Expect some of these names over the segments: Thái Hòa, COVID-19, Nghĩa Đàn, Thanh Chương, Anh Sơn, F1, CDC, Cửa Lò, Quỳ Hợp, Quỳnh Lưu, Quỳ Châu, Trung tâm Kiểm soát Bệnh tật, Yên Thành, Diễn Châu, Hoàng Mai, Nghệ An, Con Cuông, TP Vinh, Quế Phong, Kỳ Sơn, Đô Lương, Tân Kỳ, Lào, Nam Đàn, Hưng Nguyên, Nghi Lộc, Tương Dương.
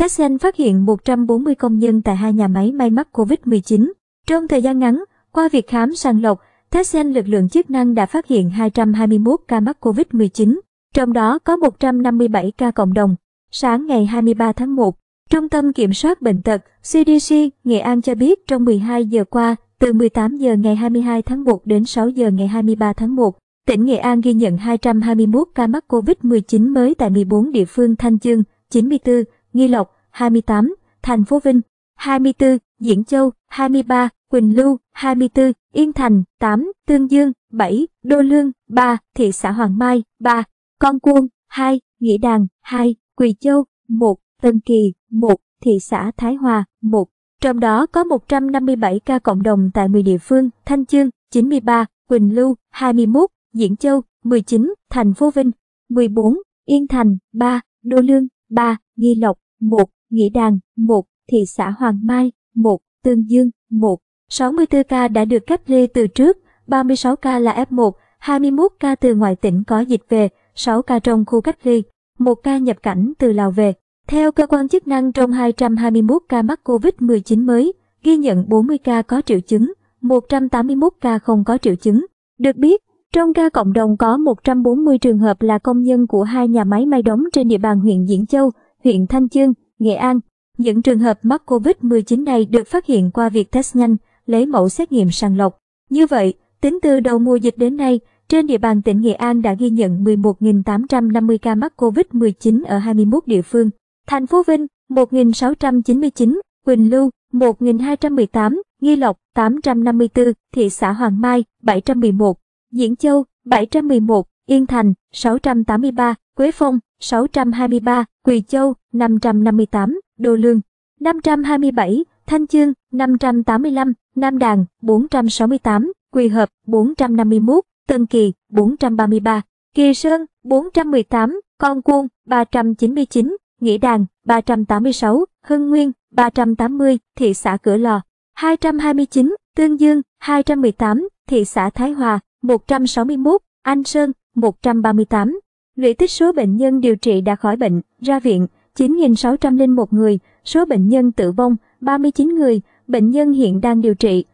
Texan phát hiện 140 công nhân tại hai nhà máy may mắc COVID-19. Trong thời gian ngắn, qua việc khám sàng lọc, Texan lực lượng chức năng đã phát hiện 221 ca mắc COVID-19, trong đó có 157 ca cộng đồng. Sáng ngày 23 tháng 1, Trung tâm Kiểm soát Bệnh tật CDC Nghệ An cho biết trong 12 giờ qua, từ 18 giờ ngày 22 tháng 1 đến 6 giờ ngày 23 tháng 1, tỉnh Nghệ An ghi nhận 221 ca mắc COVID-19 mới tại 14 địa phương: Thanh Chương 94, Nghi Lộc 28, thành phố Vinh 24, Diễn Châu 23, Quỳnh Lưu 24, Yên Thành 8, Tương Dương 7, Đô Lương 3, thị xã Hoàng Mai 3, Con Cuông 2, Nghĩa Đàn 2, Quỳ Châu 1, Tân Kỳ 1, thị xã Thái Hòa 1. Trong đó có 157 ca cộng đồng tại 10 địa phương: Thanh Chương 93, Quỳnh Lưu 21, Diễn Châu 19, thành phố Vinh 14, Yên Thành 3, Đô Lương 3, Nghi Lộc 1, Nghĩa Đàn 1, thị xã Hoàng Mai 1, Tương Dương 1. 64 ca đã được cách ly từ trước, 36 ca là F1, 21 ca từ ngoài tỉnh có dịch về, 6 ca trong khu cách ly, 1 ca nhập cảnh từ Lào về. Theo cơ quan chức năng, trong 221 ca mắc COVID-19 mới, ghi nhận 40 ca có triệu chứng, 181 ca không có triệu chứng. Được biết, trong ca cộng đồng có 140 trường hợp là công nhân của hai nhà máy may đóng trên địa bàn huyện Diễn Châu, huyện Thanh Chương, Nghệ An. Những trường hợp mắc COVID-19 này được phát hiện qua việc test nhanh, lấy mẫu xét nghiệm sàng lọc. Như vậy, tính từ đầu mùa dịch đến nay, trên địa bàn tỉnh Nghệ An đã ghi nhận 11.850 ca mắc COVID-19 ở 21 địa phương. Thành phố Vinh 1.699, Quỳnh Lưu 1.218, Nghi Lộc 854, thị xã Hoàng Mai 711, Diễn Châu 711, Yên Thành 683, Quế Phong 623, Quỳ Châu 558, Đô Lương 527, Thanh Chương 585, Nam Đàn 468, Quỳ Hợp 451, Tân Kỳ 433, Kỳ Sơn 418, Con Cuông 399, Nghĩa Đàn 386, Hưng Nguyên 380, thị xã Cửa Lò 229, Tương Dương 218, thị xã Thái Hòa 161, Anh Sơn 138. Lũy tích số bệnh nhân điều trị đã khỏi bệnh, ra viện 9.601 người, số bệnh nhân tử vong 39 người, bệnh nhân hiện đang điều trị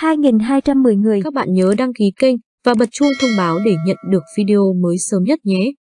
2.210 người. Các bạn nhớ đăng ký kênh và bật chuông thông báo để nhận được video mới sớm nhất nhé.